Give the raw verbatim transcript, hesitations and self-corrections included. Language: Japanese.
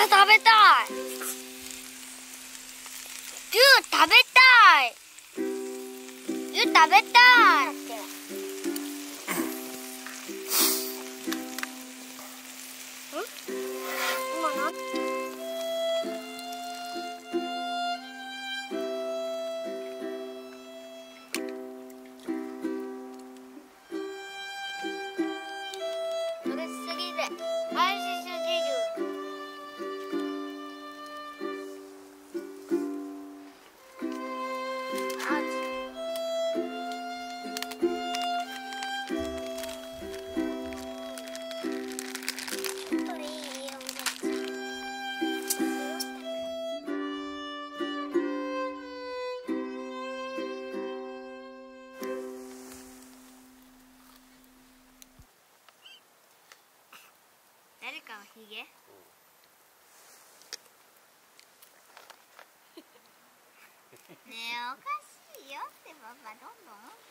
タ食べたい、牛食べたい、牛食べたい。今なんて食べ過ぎで愛しすぎる。誰かのヒゲ？ねえおかしいよってパパどんどん。